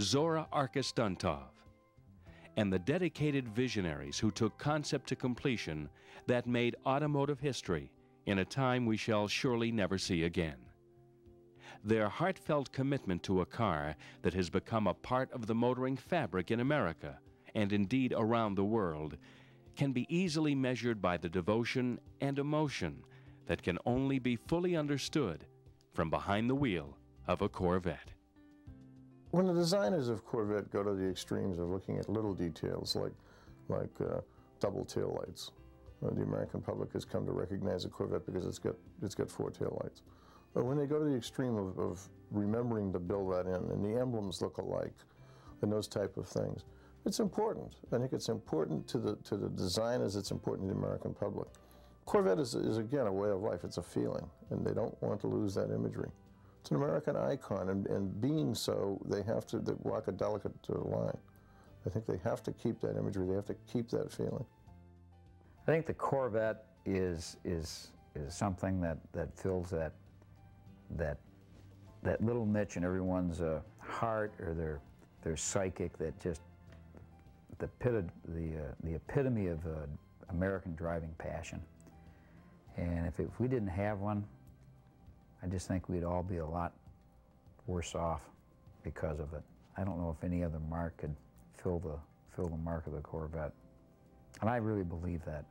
Zora Arkus-Duntov, and the dedicated visionaries who took concept to completion that made automotive history in a time we shall surely never see again. Their heartfelt commitment to a car that has become a part of the motoring fabric in America, and indeed around the world, can be easily measured by the devotion and emotion that can only be fully understood from behind the wheel of a Corvette. When the designers of Corvette go to the extremes of looking at little details like, like uh, double taillights, uh, the American public has come to recognize a Corvette because it's got, it's got four taillights. But when they go to the extreme of, of remembering to build that in, and the emblems look alike, and those type of things, it's important. I think it's important to the, to the designers, it's important to the American public. Corvette is, is, again, a way of life. It's a feeling, and they don't want to lose that imagery. It's an American icon, and, and being so, they have to they walk a delicate line. I think they have to keep that imagery. They have to keep that feeling. I think the Corvette is is is something that that fills that that that little niche in everyone's uh, heart or their their psychic, that just the pitted, the uh, the epitome of uh, American driving passion. And if, if we didn't have one, I just think we'd all be a lot worse off because of it. I don't know if any other mark could fill the fill the mark of the Corvette, and I really believe that.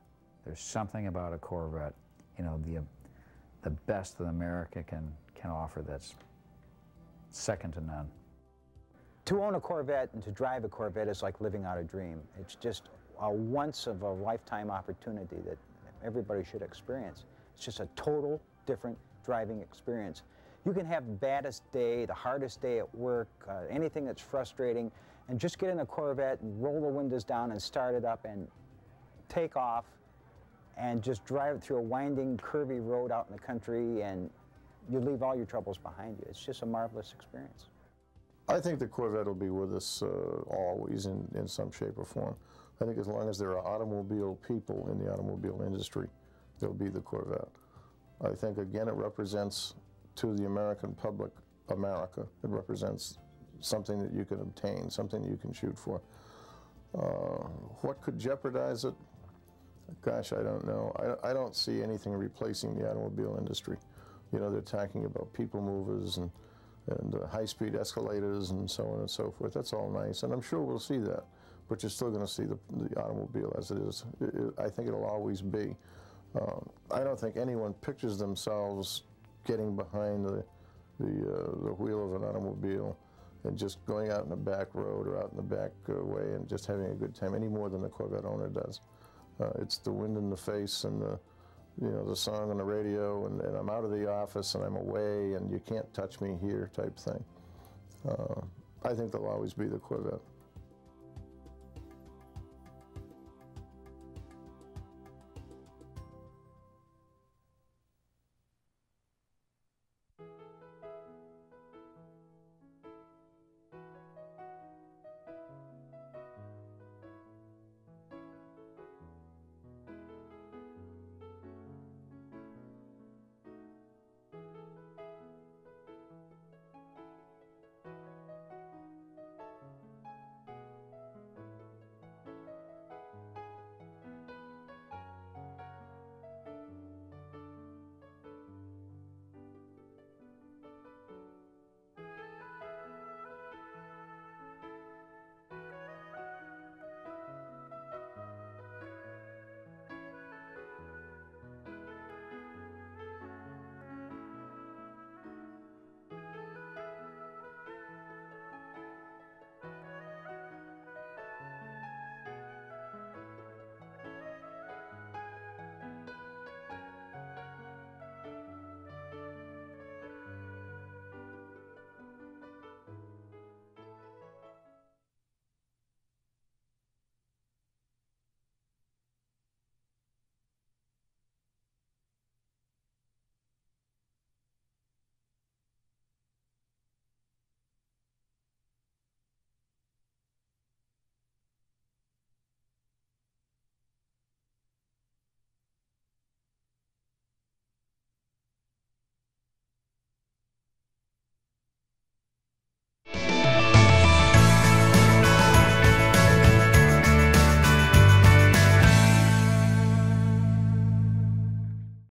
There's something about a Corvette, you know, the the best that America can can offer that's second to none. To own a Corvette and to drive a Corvette is like living out a dream. It's just a once-of-a-lifetime opportunity that everybody should experience. It's just a total different driving experience. You can have the baddest day, the hardest day at work, uh, anything that's frustrating, and just get in a Corvette and roll the windows down and start it up and take off and just drive it through a winding, curvy road out in the country, and you leave all your troubles behind you. It's just a marvelous experience. I think the Corvette will be with us uh, always in, in some shape or form. I think as long as there are automobile people in the automobile industry, there'll be the Corvette. I think, again, it represents to the American public America. It represents something that you can obtain, something you can shoot for. Uh, what could jeopardize it? Gosh, I don't know. I, I don't see anything replacing the automobile industry. You know, they're talking about people movers and, and uh, high-speed escalators and so on and so forth. That's all nice, and I'm sure we'll see that. But you're still going to see the, the automobile as it is. It, it, I think it'll always be. Um, I don't think anyone pictures themselves getting behind the, the, uh, the wheel of an automobile and just going out in the back road or out in the back uh, way and just having a good time any more than the Corvette owner does. Uh, it's the wind in the face and the, you know, the song on the radio and, and I'm out of the office and I'm away and you can't touch me here type thing. Uh, I think there'll always be the Corvette.